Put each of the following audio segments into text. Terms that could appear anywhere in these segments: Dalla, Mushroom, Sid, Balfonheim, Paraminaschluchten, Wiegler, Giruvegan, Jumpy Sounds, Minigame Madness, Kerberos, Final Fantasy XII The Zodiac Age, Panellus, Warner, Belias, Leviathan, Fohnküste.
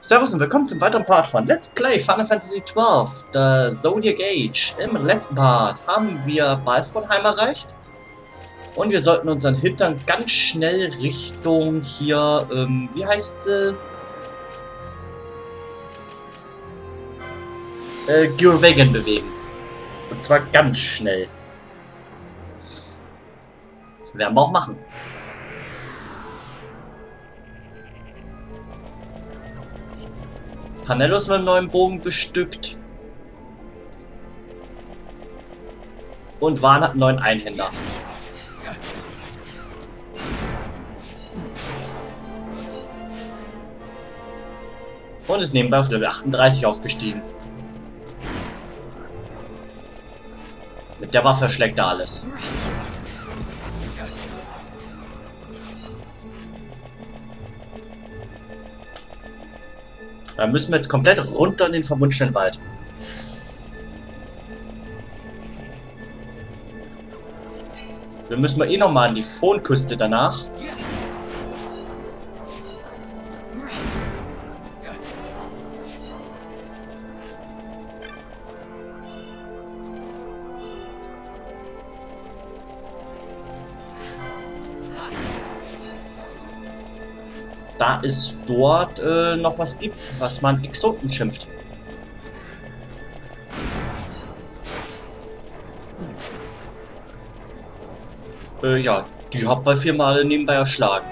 Servus und willkommen zum weiteren Part von Let's Play Final Fantasy XII The Zodiac Age. Im letzten Part haben wir Balfonheim erreicht. Und wir sollten unseren Hintern ganz schnell Richtung hier, wie heißt sie? Giruvegan bewegen. Und zwar ganz schnell. Werden wir auch machen. Panellus mit einem neuen Bogen bestückt. Und Warner hat einen neuen Einhänder. Und ist nebenbei auf Level 38 aufgestiegen. Mit der Waffe schlägt er alles. Da müssen wir jetzt komplett runter in den verwunschenen Wald. Wir müssen mal eh nochmal an die Fohnküste danach. Da es dort noch was gibt, was man Exoten schimpft. Ja, die hat bei 4 Male nebenbei erschlagen.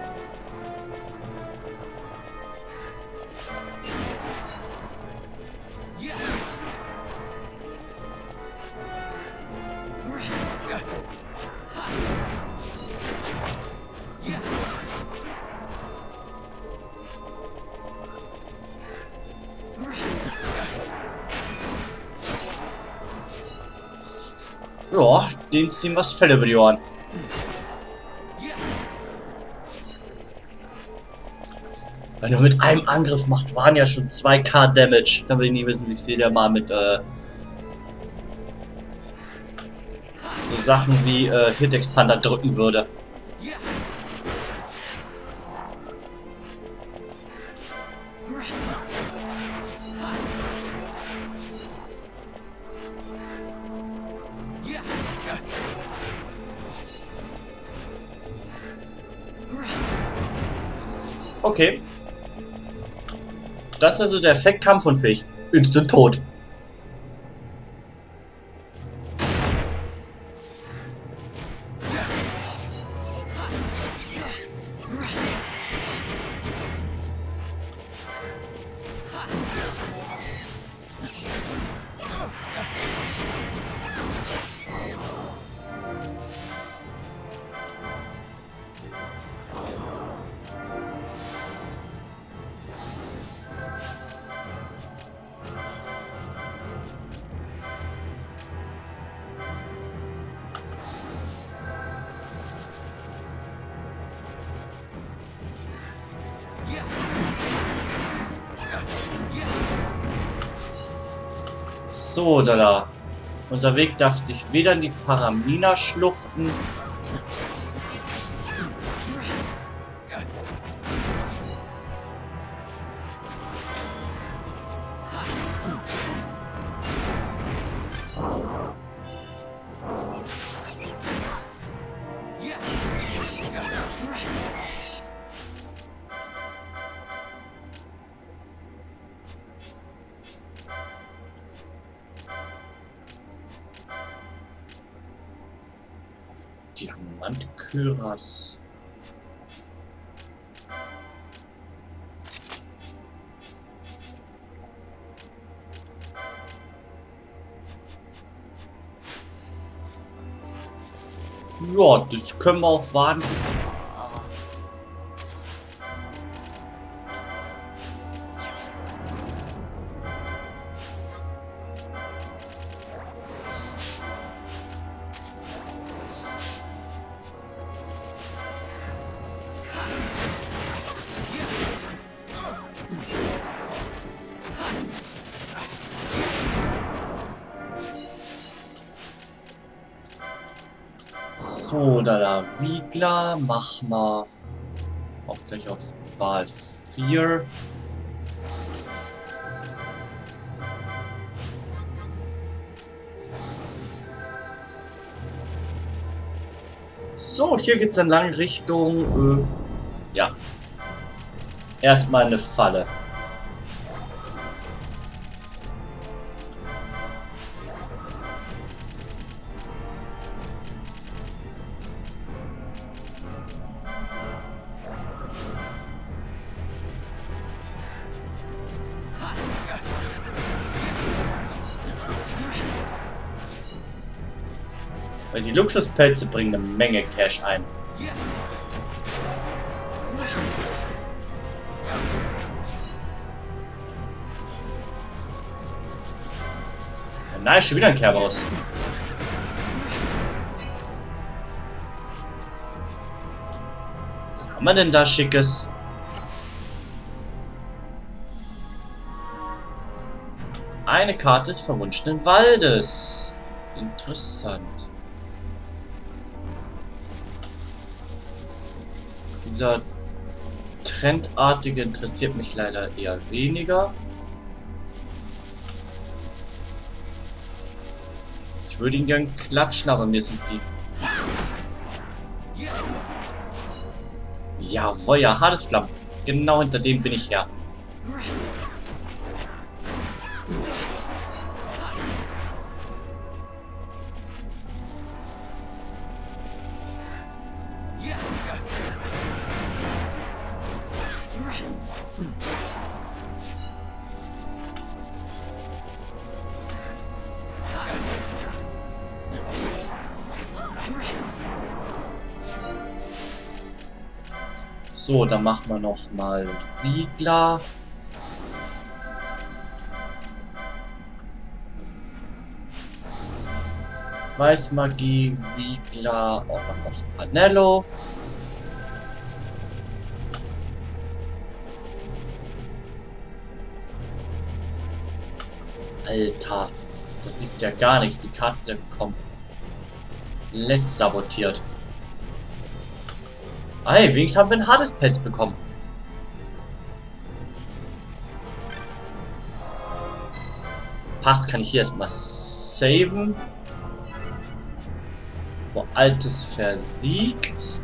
Ja, den ziehen was Fälle über die Ohren. Weil nur mit einem Angriff macht Warner ja schon 2.000 Damage. Da will ich nie wissen, wie viel der mal mit so Sachen wie Hit Expander drücken würde. Okay. Das ist also der Effekt kampfunfähig. Instant tot. So, Dalla. Unser Weg darf sich weder in die Paraminaschluchten Diamantköras. Ja, das können wir auch warten. Oder der Wiegler, mach mal auch gleich auf Wahl 4. So, und hier geht's dann lang Richtung, ja. Erstmal eine Falle. Weil die Luxuspelze bringen eine Menge Cash ein. Nein, schon wieder ein Kerberos. Was haben wir denn da Schickes? Eine Karte des verwunschenen Waldes. Interessant. Dieser trendartige interessiert mich leider eher weniger. Ich würde ihn gern klatschen, aber mir sind die... Jawohl, ja, Hadesflammen. Genau hinter dem bin ich her. So, dann machen wir noch mal Wiegler. Weißmagie, Wiegler, auch noch auf Panello. Alter, das ist ja gar nichts. Die Karte ist ja komplett sabotiert. Hey, wenigstens haben wir ein hartes Pelz bekommen. Passt, kann ich hier erstmal saven. Wo Altes versiegt.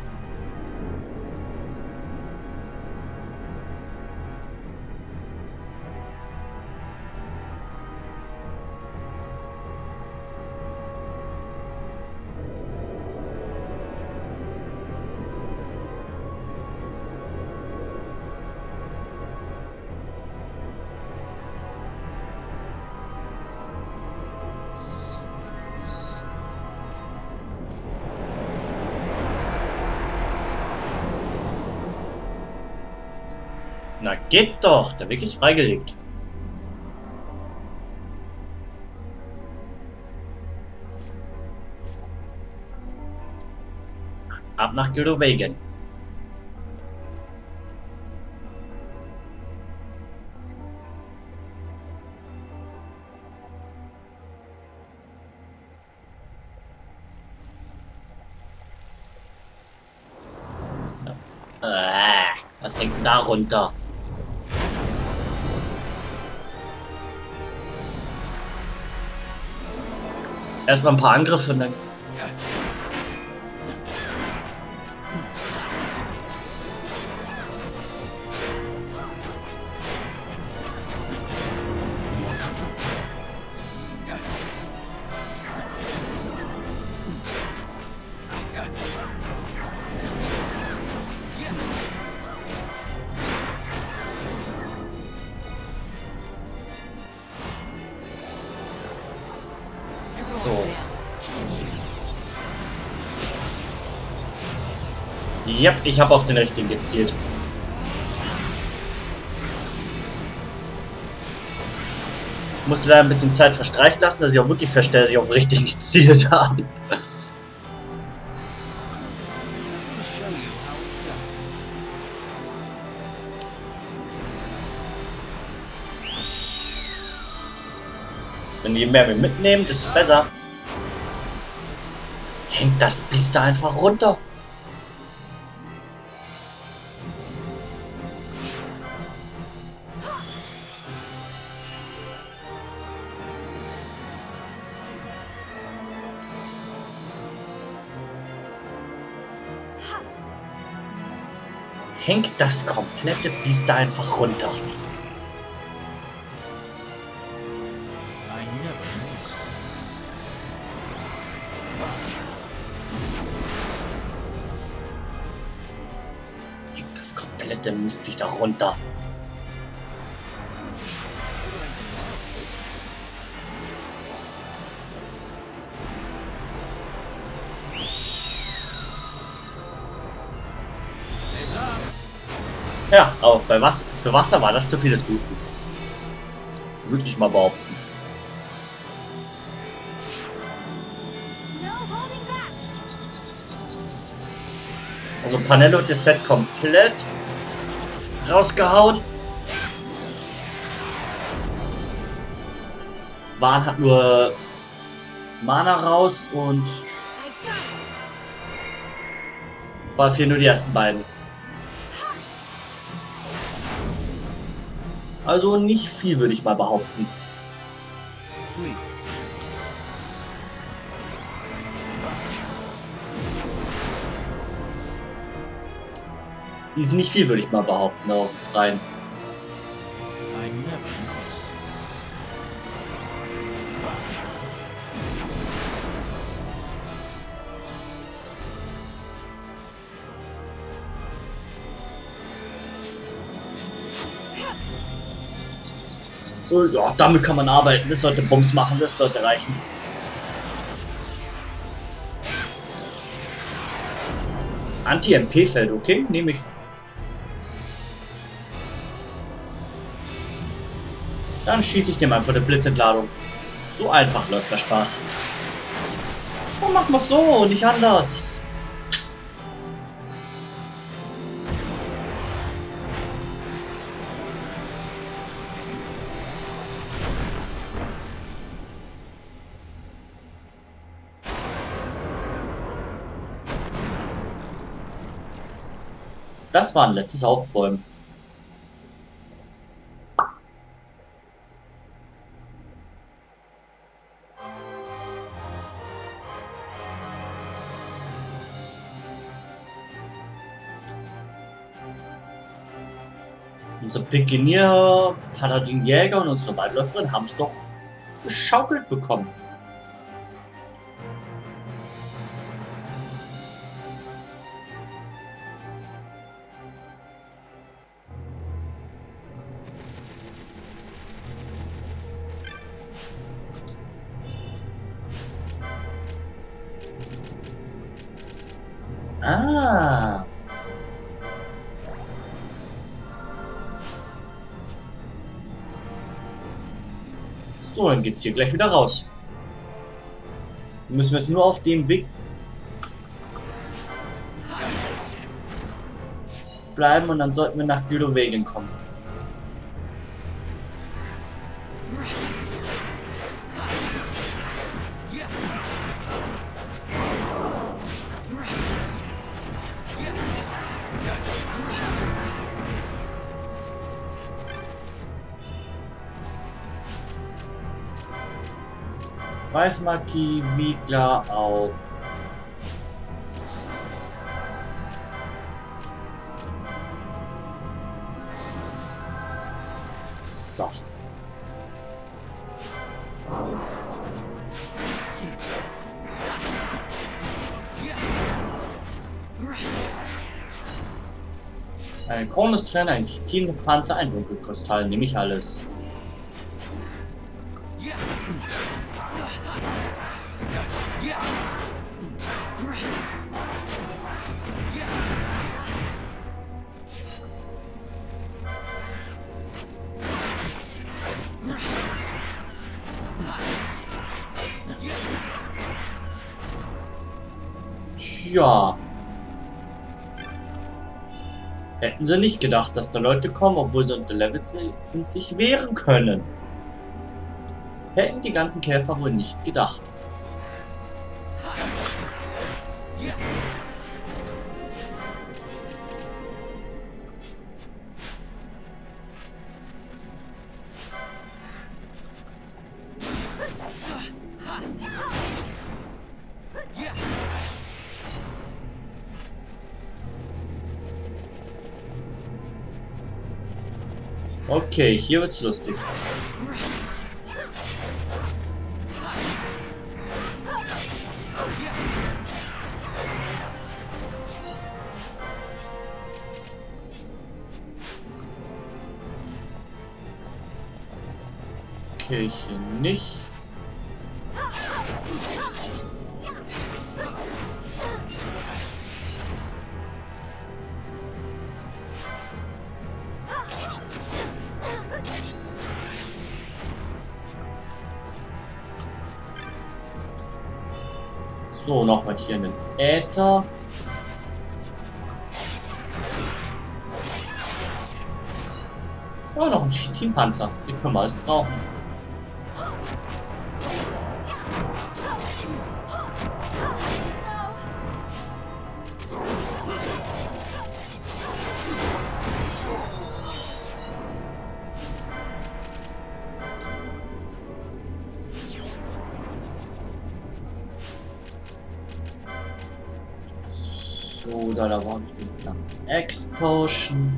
Na geht doch, der Weg ist freigelegt. Ab nach Giruvegan. Was hängt denn da runter? Erstmal ein paar Angriffe und dann. So. Yep, ich habe auf den richtigen gezielt. Musste leider ein bisschen Zeit verstreichen lassen, dass ich auch wirklich verstehe, dass ich auf den richtigen gezielt habe. Je mehr wir mitnehmen, desto besser. Hängt das Biest da einfach runter. hängt das komplette Biest da einfach runter. Hängt das komplette Mistviech da runter. Ja, aber bei was für Wasser war das zu viel des Guten. Würde ich mal behaupten. Also Panellus das Set komplett rausgehauen. Warner hat nur Mana raus und war fehlen nur die ersten beiden. Also nicht viel, würde ich mal behaupten. Ist nicht viel, würde ich mal behaupten, auf freien. Ja, damit kann man arbeiten. Das sollte Bums machen, das sollte reichen. Anti-MP-Feld, okay, nehme ich. Dann schieße ich dem einfach eine Blitzentladung. So einfach läuft der Spaß. Dann machen wir es so und nicht anders. Das war ein letztes Aufbäumen. Unser Pikenier, Paladin-Jäger und unsere Waldläuferin haben es doch geschaukelt bekommen. Ah. So, dann geht's hier gleich wieder raus. Müssen wir jetzt nur auf dem Weg bleiben und dann sollten wir nach Giruvegan kommen. Weißmarki, Wiegler auf. So. Ein Kronos-Trainer, ein Chitin-Panzer, ein Dunkelkristall, nehme ich alles. Ja. Hätten sie nicht gedacht, dass da Leute kommen, obwohl sie unter Level sind, sich wehren können. Hätten die ganzen Käfer wohl nicht gedacht. Okay, hier wird's lustig. Okay, hier nicht. So, nochmal hier einen Äther. Oh, noch ein Teampanzer. Den können wir alles brauchen. Da brauche ich den Plan. X-Potion.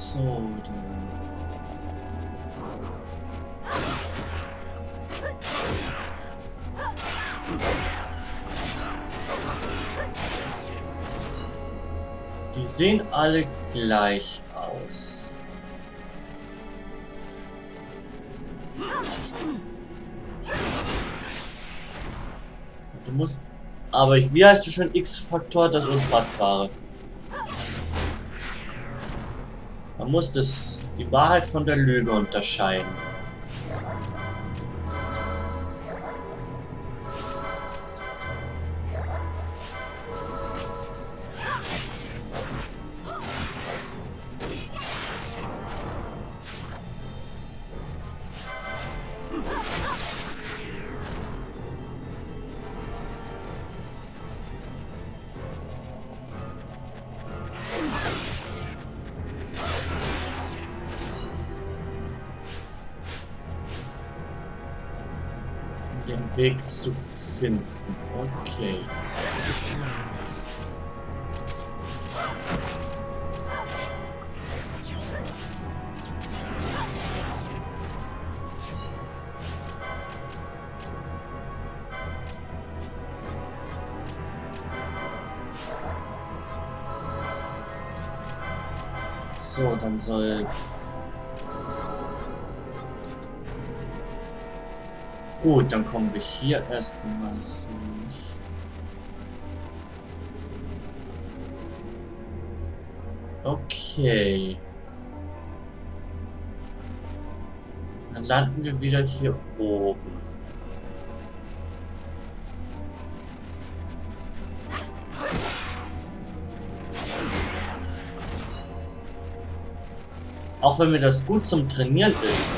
So, dann. Die sehen alle gleich aus. Du musst... Aber wie heißt du schon? X-Faktor, das Unfassbare. Man muss das, die Wahrheit von der Lüge unterscheiden. Den Weg zu finden. Okay. So, dann soll... Gut, dann kommen wir hier erst einmal so nicht. Okay. Dann landen wir wieder hier oben. Auch wenn mir das gut zum Trainieren ist.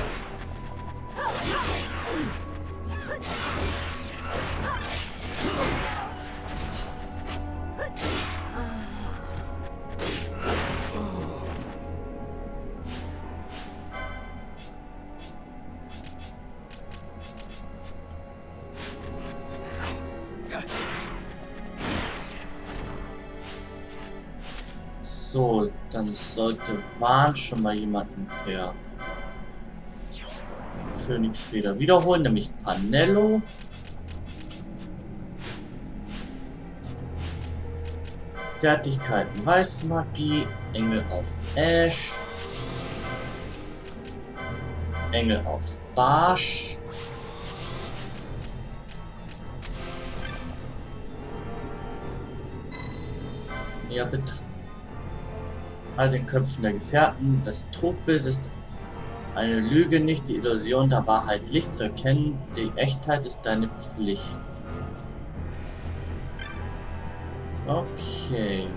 So, dann sollte Warn schon mal jemanden der Phönixfeder wiederholen, nämlich Panellus. Fertigkeiten Weißmagie, Engel auf Ash, Engel auf Barsch. Ja, bitte. All den Köpfen der Gefährten. Das Trugbild ist eine Lüge, nicht die Illusion der Wahrheit. Licht zu erkennen, die Echtheit ist deine Pflicht. Okay.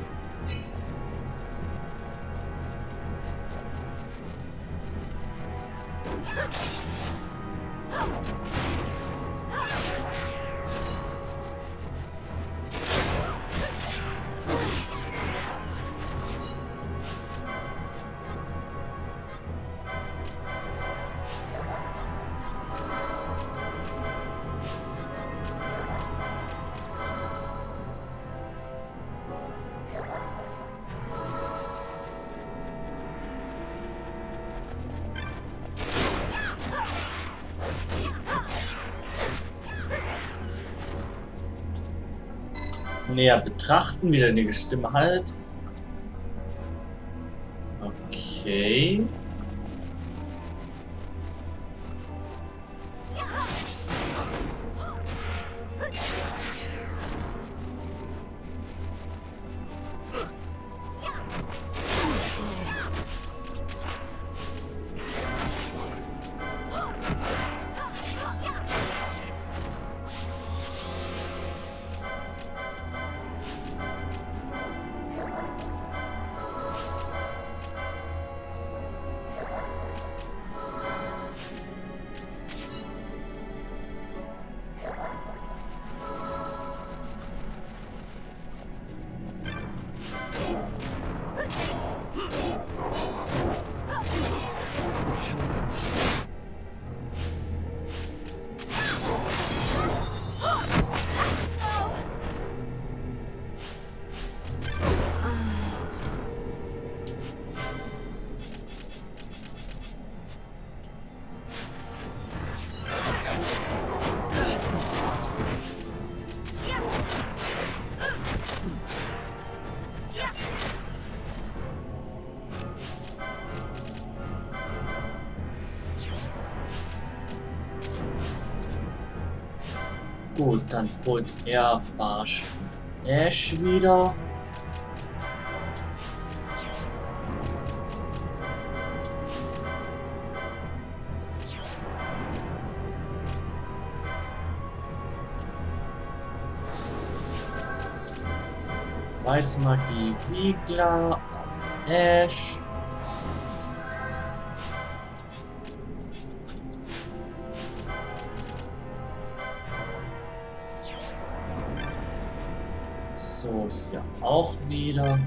näher betrachten, wieder eine Stimme halt. Okay. Gut, dann holt er Barsch Ash wieder. Weiße Magie Wiegler auf Ash. So, hier auch wieder.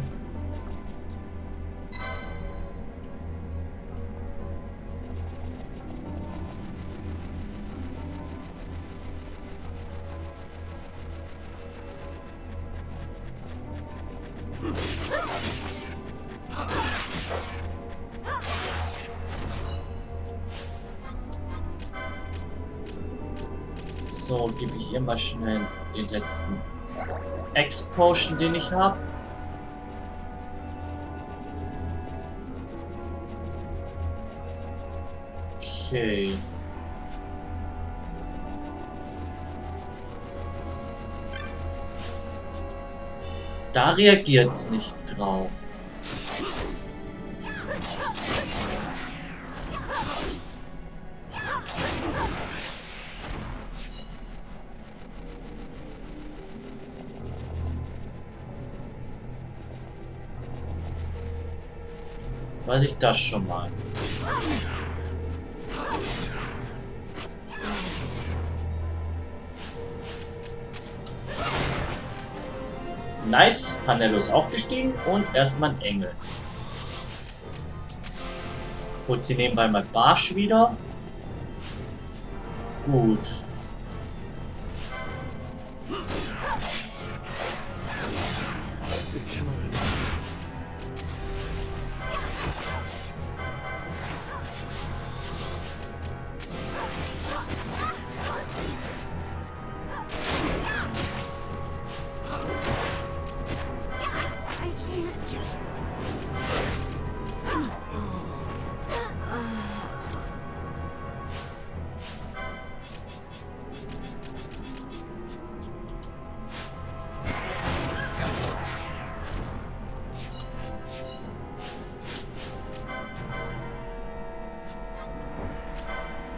So, gebe ich immer schnell den letzten Ex-Potion, den ich habe. Okay. Da reagiert es nicht drauf. Weiß ich das schon mal. Nice, Panellus aufgestiegen und erstmal ein Engel. Holt sie nebenbei mal Barsch wieder. Gut.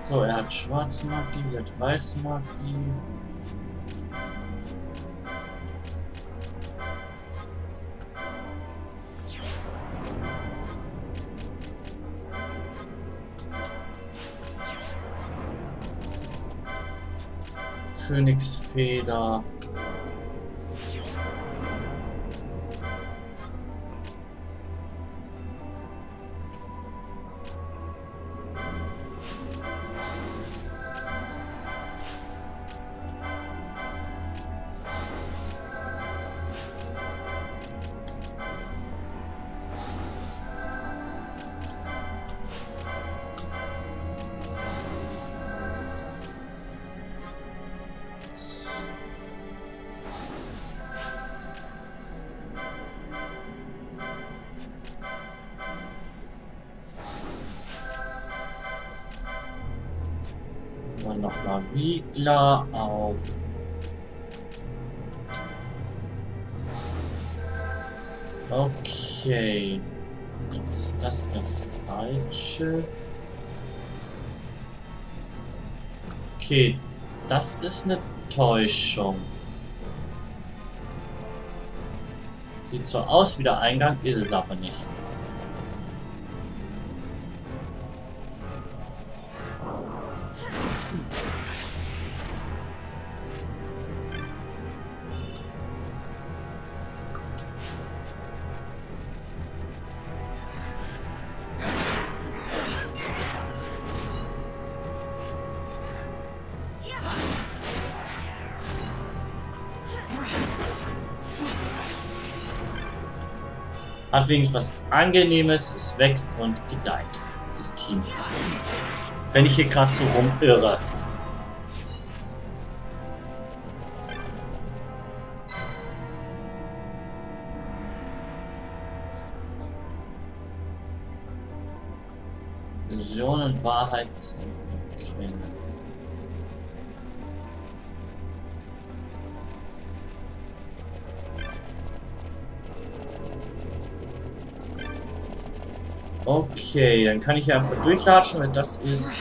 So, er hat schwarze Magie, sie hat weiße Magie. Phönixfeder. dann nochmal Wiegler auf okay. Ist das der falsche? Okay, das ist eine Täuschung. Sieht zwar aus wie der Eingang, ist es aber nicht. Hat wenigstens was Angenehmes, es wächst und gedeiht, das Team. Wenn ich hier gerade so rumirre. Illusion und Wahrheit sind okay. Okay, dann kann ich hier einfach durchlatschen, weil das ist...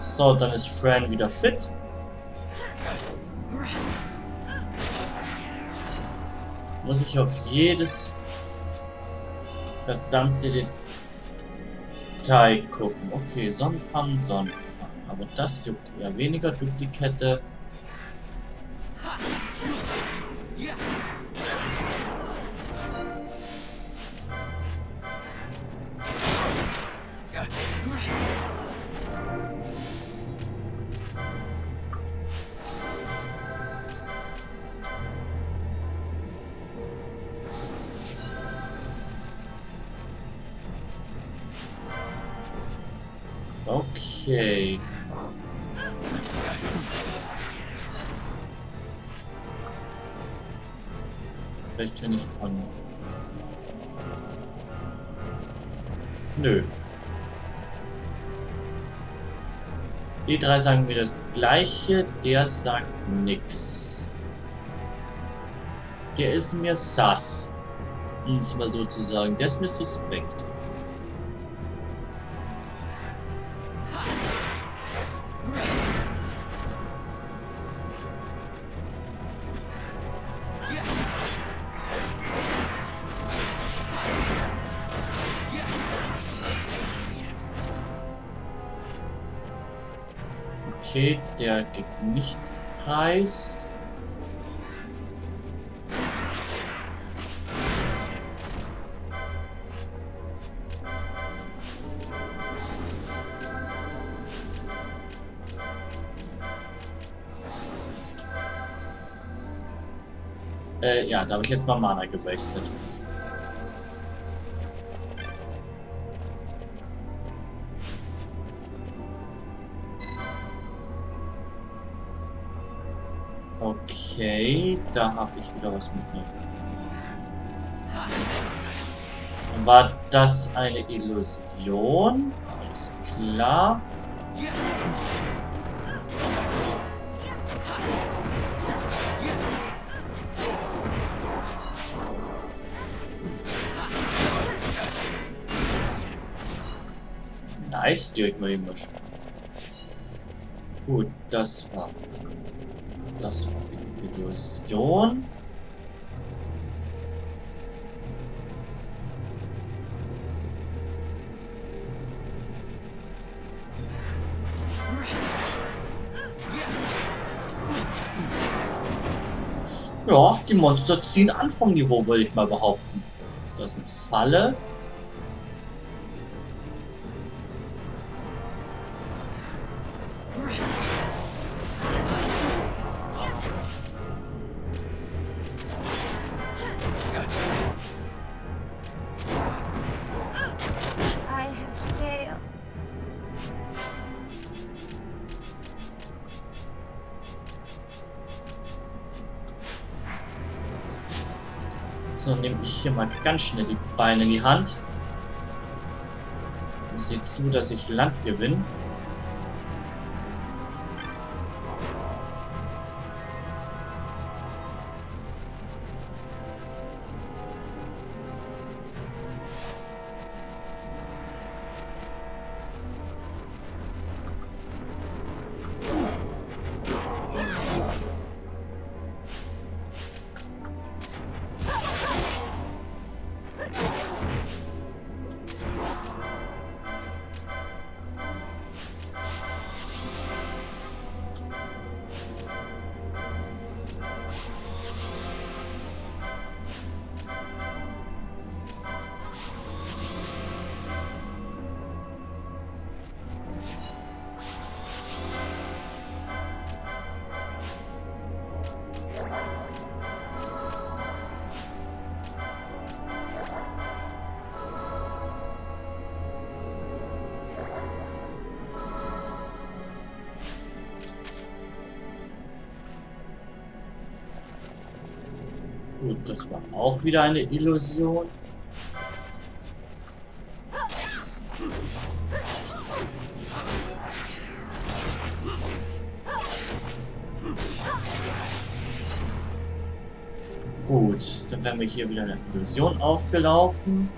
So, dann ist Fran wieder fit. Muss ich auf jedes verdammte Detail gucken. Okay, Sonnenfang. Aber das juckt eher weniger. Duplikette. Okay. Vielleicht bin ich von... Nö. Die drei sagen mir das Gleiche, der sagt nix. Der ist mir sass. Um es mal so zu sagen. Der ist mir suspekt. Okay, der gibt nichts preis. Ja, da habe ich jetzt mal Mana gewastet. Okay, da habe ich wieder was mitgenommen. War das eine Illusion? Alles klar. Nice, direkt mal eben was. Gut, das war... Das war... Illusion. Ja, die Monster ziehen an vom Niveau, würde ich mal behaupten. Das ist eine Falle. dann nehme ich hier mal ganz schnell die Beine in die Hand. Und sehe zu, dass ich Land gewinne. Gut, das war auch wieder eine Illusion. Gut, dann werden wir hier wieder eine Illusion aufgelaufen.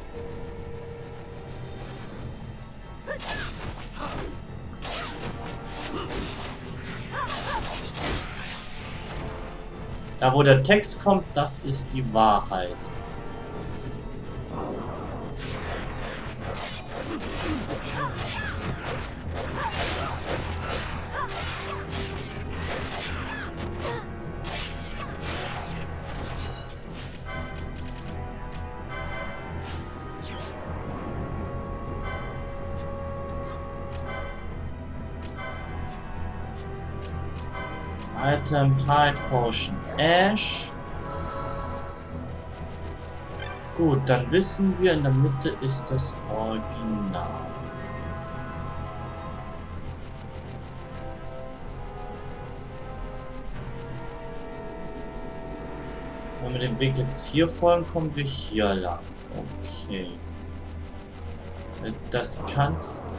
Da, wo der Text kommt, das ist die Wahrheit. Item High Potion Ash. Gut, dann wissen wir, in der Mitte ist das Original. Wenn wir den Weg jetzt hier folgen, kommen wir hier lang. Okay. Das kann's.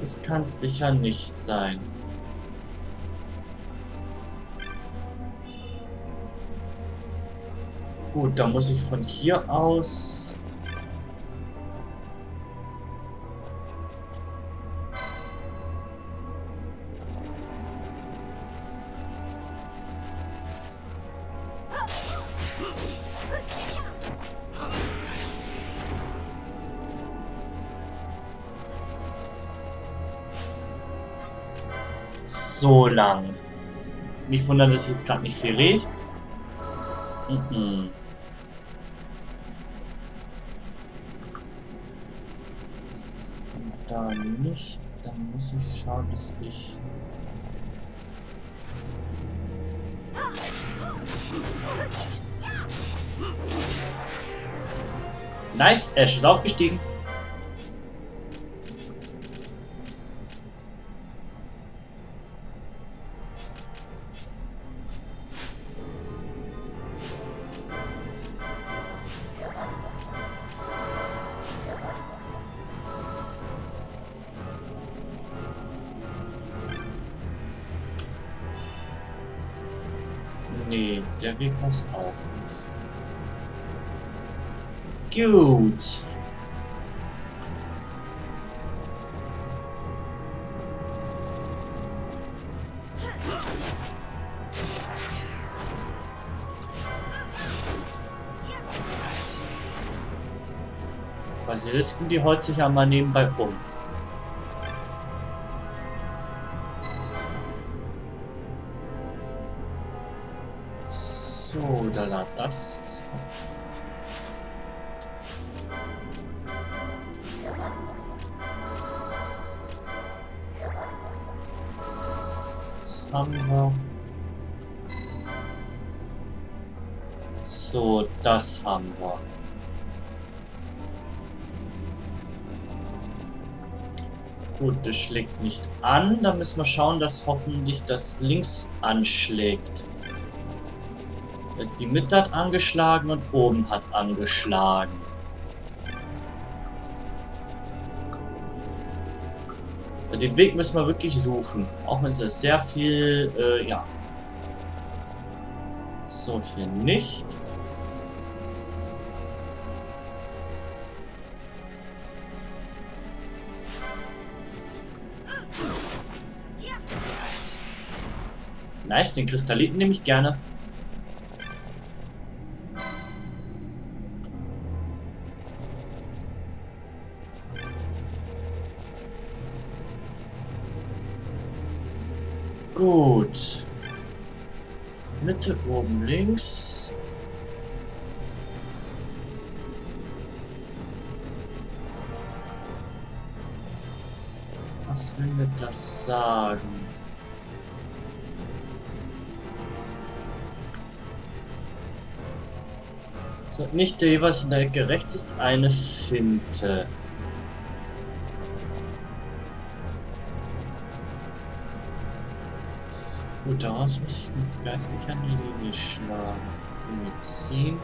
Das kann es sicher nicht sein. Gut, da muss ich von hier aus... So lang. Mich wundert, dass ich jetzt gerade nicht viel rede. Da nicht. Dann muss ich schauen, dass ich... Nice, Ash ist aufgestiegen. Nee, der Weg passt auf nicht. Gut. Basilisken, die holt sich ja mal nebenbei um. So, da lag das. Das haben wir. So, das haben wir. Gut, das schlägt nicht an. Da müssen wir schauen, dass hoffentlich das links anschlägt. Die Mitte hat angeschlagen und oben hat angeschlagen. Den Weg müssen wir wirklich suchen. Auch wenn es das sehr viel, ja. So, hier nicht. Nice, den Kristalliten nehme ich gerne. Gut. Mitte oben links. Was will mir das sagen? So, nicht der jeweils in der Ecke rechts ist eine Finte. Gut, daraus muss ich mit geistlicher Linie schlagen. Medizin.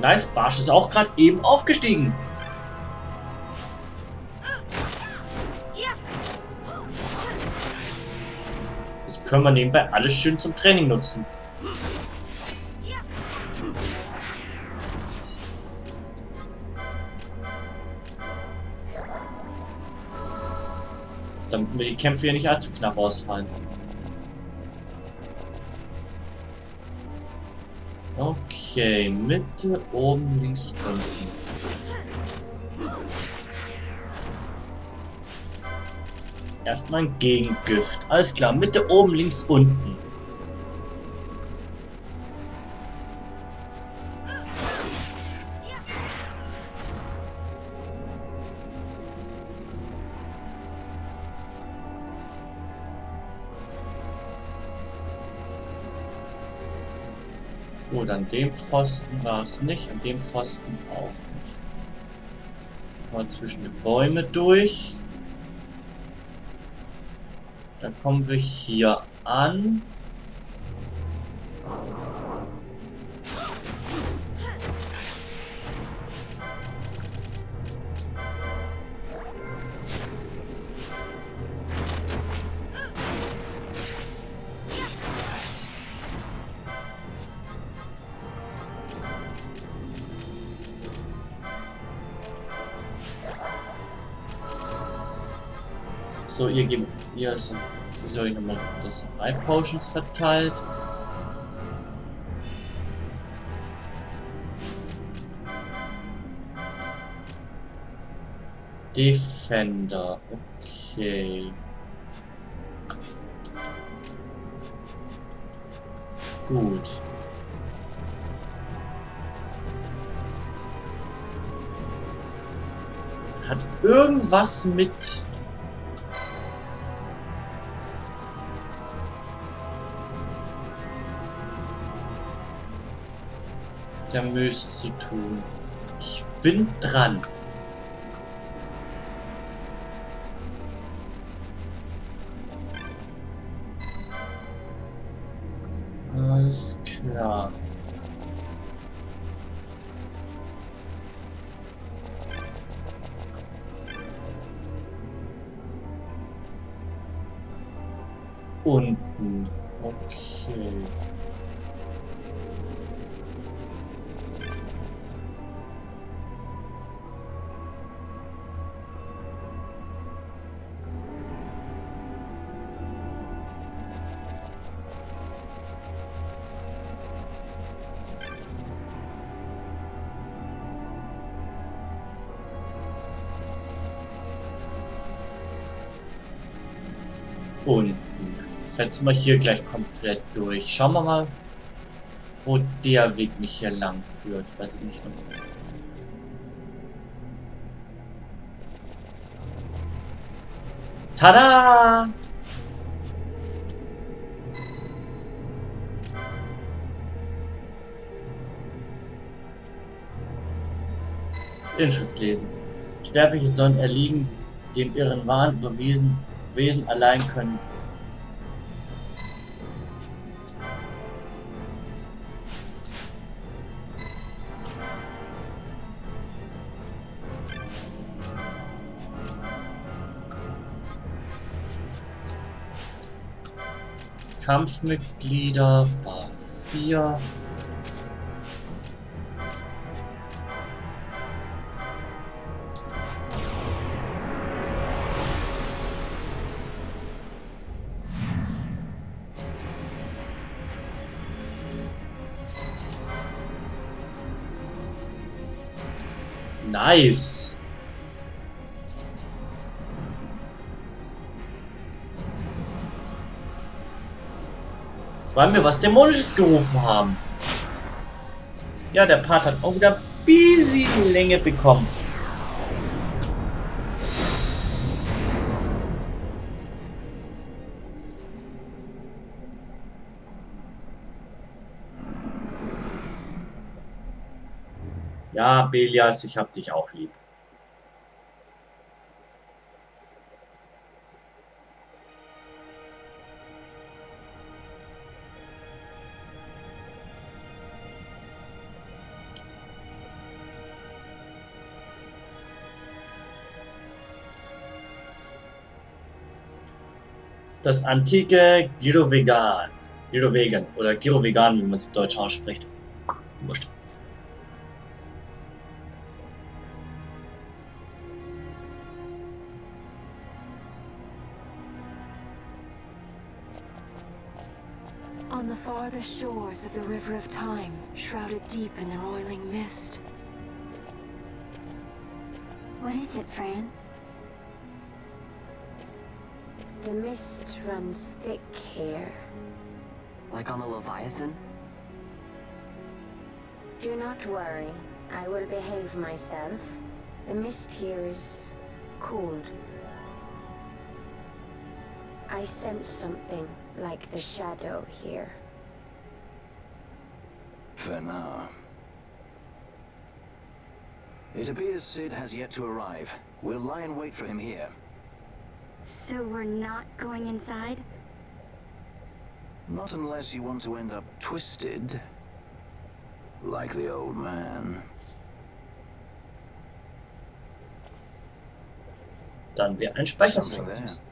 Nice, Barsch ist auch gerade eben aufgestiegen. Können wir nebenbei alles schön zum Training nutzen. Damit mir die Kämpfe hier nicht allzu knapp ausfallen. Okay, Mitte, oben, links, unten. Erstmal ein Gegengift. Alles klar, Mitte, oben, links, unten. Gut, an dem Pfosten war es nicht, an dem Pfosten auch nicht. Mal zwischen den Bäumen durch. Dann kommen wir hier an. So, ihr gebt. Hier ist nochmal das Eye Potions verteilt. Defender, okay. Gut. Hat irgendwas mit... der Müsse zu tun. Ich bin dran. Alles klar. Unten. Okay. Unten. Setzen wir hier gleich komplett durch. Schauen wir mal, wo der Weg mich hier lang führt. Weiß ich nicht. Tada! Inschrift lesen. Sterbliche sollen erliegen, dem ihren Wahn überwiesen Wesen allein können. Kampfmitglieder Bar 4. Nice. Weil wir was Dämonisches gerufen haben. Ja, der Part hat auch wieder ein bisschen Länge bekommen. Ja, Belias, ich hab dich auch lieb. Das antike Giruvegan. Giruvegan oder Giruvegan, wie man es im Deutsch ausspricht. Wurscht. On the farther shores of the river of time, shrouded deep in the roiling mist. What is it, Fran? The mist runs thick here. Like on the Leviathan? Do not worry. I will behave myself. The mist here is cooled. I sense something like the shadow here. For now. It appears Sid has yet to arrive. We'll lie in wait for him here. So we're not going inside? Not unless you want to end up twisted, like the old man. Dann wir ein Speicherpunkt.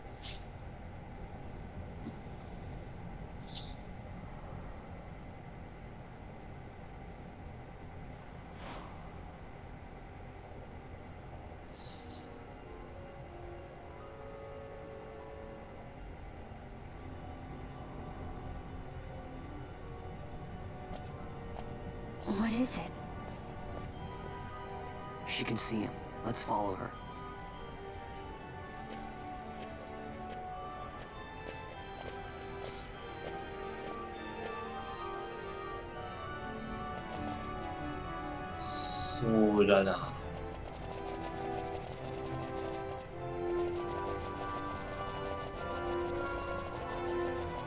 She can see him. Let's follow her. So, Dalla.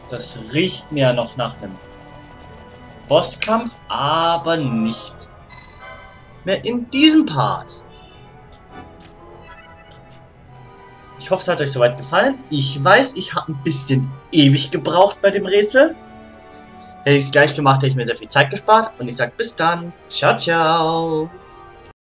Das riecht mir ja noch nach einem Bosskampf, aber nicht mehr in diesem Part. Ich hoffe, es hat euch soweit gefallen. Ich weiß, ich habe ein bisschen ewig gebraucht bei dem Rätsel. Hätte ich es gleich gemacht, hätte ich mir sehr viel Zeit gespart. Und ich sage bis dann. Ciao, ciao.